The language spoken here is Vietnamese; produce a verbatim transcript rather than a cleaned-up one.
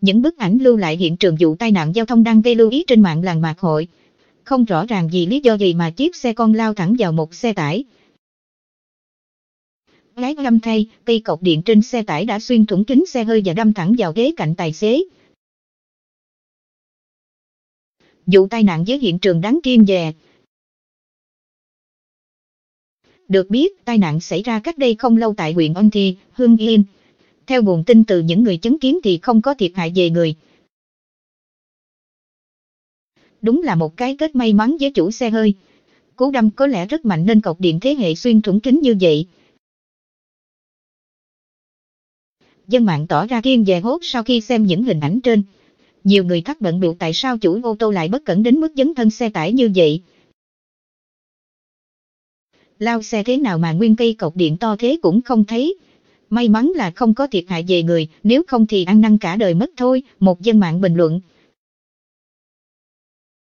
những bức ảnh lưu lại hiện trường vụ tai nạn giao thông đang gây lưu ý trên mạng làng Mạc Hội. Không rõ ràng vì lý do gì mà chiếc xe con lao thẳng vào một xe tải. Lái lâm thay, cây cột điện trên xe tải đã xuyên thủng kính xe hơi và đâm thẳng vào ghế cạnh tài xế. Vụ tai nạn với hiện trường đáng kiêng dè. Được biết, tai nạn xảy ra cách đây không lâu tại huyện Ân Thi, Hưng Yên. Theo nguồn tin từ những người chứng kiến thì không có thiệt hại về người. Đúng là một cái kết may mắn với chủ xe hơi. Cú đâm có lẽ rất mạnh nên cột điện thế hệ xuyên thủng kính như vậy. Dân mạng tỏ ra kiêng dè hốt sau khi xem những hình ảnh trên. Nhiều người thắc bận biểu tại sao chủ ô tô lại bất cẩn đến mức dấn thân xe tải như vậy. Lao xe thế nào mà nguyên cây cột điện to thế cũng không thấy. May mắn là không có thiệt hại về người, nếu không thì ăn năn cả đời mất thôi, một dân mạng bình luận.